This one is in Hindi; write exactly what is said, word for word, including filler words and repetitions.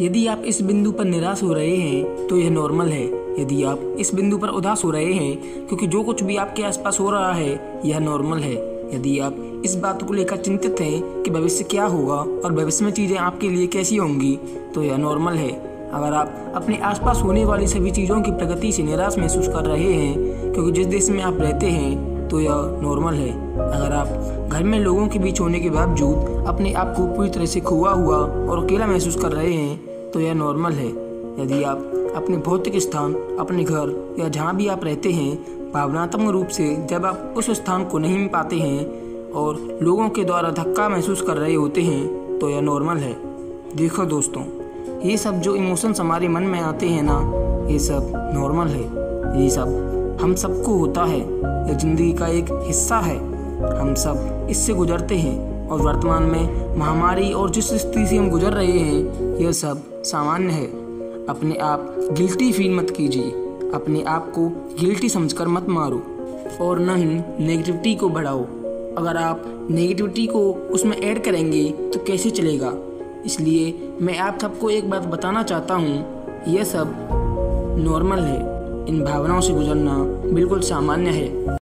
यदि आप इस बिंदु पर निराश हो रहे हैं तो यह नॉर्मल है। यदि आप इस बिंदु पर उदास हो रहे हैं क्योंकि जो कुछ भी आपके आसपास हो रहा है यह नॉर्मल है। यदि आप इस बात को लेकर चिंतित हैं कि भविष्य क्या होगा और भविष्य में चीज़ें आपके लिए कैसी होंगी तो यह नॉर्मल है। अगर आप अपने आसपास होने वाली सभी चीज़ों की प्रगति से निराश महसूस कर रहे हैं क्योंकि जिस देश में आप रहते हैं तो यह नॉर्मल है। अगर आप घर में लोगों के बीच होने के बावजूद अपने आप को पूरी तरह से खोया हुआ और अकेला महसूस कर रहे हैं तो यह नॉर्मल है। यदि आप अपने भौतिक स्थान, अपने घर या जहाँ भी आप रहते हैं भावनात्मक रूप से जब आप उस स्थान को नहीं पाते हैं और लोगों के द्वारा धक्का महसूस कर रहे होते हैं तो यह नॉर्मल है। देखो दोस्तों, ये सब जो इमोशंस हमारे मन में आते हैं ना, ये सब नॉर्मल है। ये सब हम सबको होता है। यह जिंदगी का एक हिस्सा है। हम सब इससे गुजरते हैं और वर्तमान में महामारी और जिस स्थिति से हम गुजर रहे हैं यह सब सामान्य है। अपने आप गिल्टी फील मत कीजिए। अपने आप को गिल्टी समझकर मत मारो और न ही नेगेटिविटी को बढ़ाओ। अगर आप नेगेटिविटी को उसमें ऐड करेंगे तो कैसे चलेगा। इसलिए मैं आप सबको एक बात बताना चाहता हूँ, यह सब नॉर्मल है। इन भावनाओं से गुजरना बिल्कुल सामान्य है।